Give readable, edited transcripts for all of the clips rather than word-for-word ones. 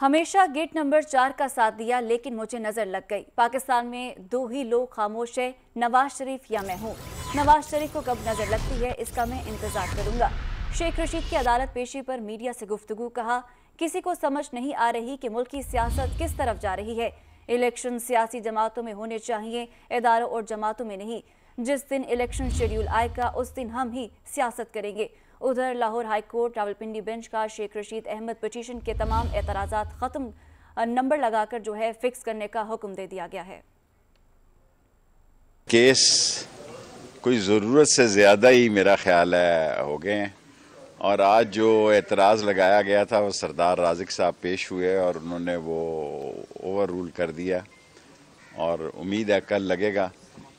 हमेशा gate number 4 का साथ दिया, लेकिन मुझे नजर लग गई। पाकिस्तान में दो ही लोग खामोश है, नवाज शरीफ या मैं हूँ। नवाज शरीफ को कब नजर लगती है, इसका मैं इंतजार करूंगा। शेख रशीद की अदालत पेशी पर मीडिया से गुफ्तगू, कहा किसी को समझ नहीं आ रही कि मुल्क की सियासत किस तरफ जा रही है। इलेक्शन सियासी जमातों में होने चाहिए, इदारों और जमातों में नहीं। जिस दिन इलेक्शन शेड्यूल आएगा उस दिन हम ही सियासत करेंगे। उधर लाहौर हाईकोर्ट रावलपिंडी बेंच का शेख रशीद अहमद पिटीशन के तमाम एतराजात खत्म नंबर लगाकर जो है फिक्स करने का हुक्म दे दिया गया है। केस कोई ज़रूरत से ज़्यादा ही मेरा ख्याल है हो गए, और आज जो एतराज़ लगाया गया था वो सरदार राजिक साहब पेश हुए और उन्होंने वो ओवर रूल कर दिया, और उम्मीद है कल लगेगा।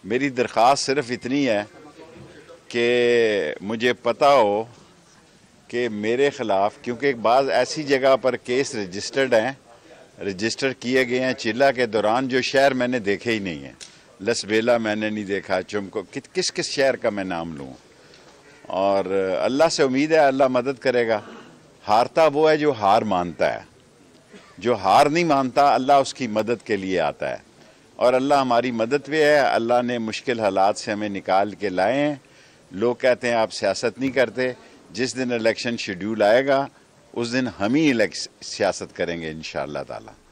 मेरी दरख्वास्त सिर्फ इतनी है कि मुझे पता हो कि मेरे ख़िलाफ़, क्योंकि बाज़ ऐसी जगह पर केस रजिस्टर्ड हैं, रजिस्टर किए गए हैं चिल्ला के दौरान, जो शहर मैंने देखे ही नहीं हैं। लसबेला मैंने नहीं देखा, चुमको, किस किस शहर का मैं नाम लूँ। और अल्लाह से उम्मीद है अल्लाह मदद करेगा। हारता वो है जो हार मानता है, जो हार नहीं मानता अल्लाह उसकी मदद के लिए आता है, और अल्लाह हमारी मदद पे है। अल्लाह ने मुश्किल हालात से हमें निकाल के लाए हैं। लोग कहते हैं आप सियासत नहीं करते, जिस दिन इलेक्शन शेड्यूल आएगा उस दिन हम ही सियासत करेंगे इंशाअल्लाह ताला।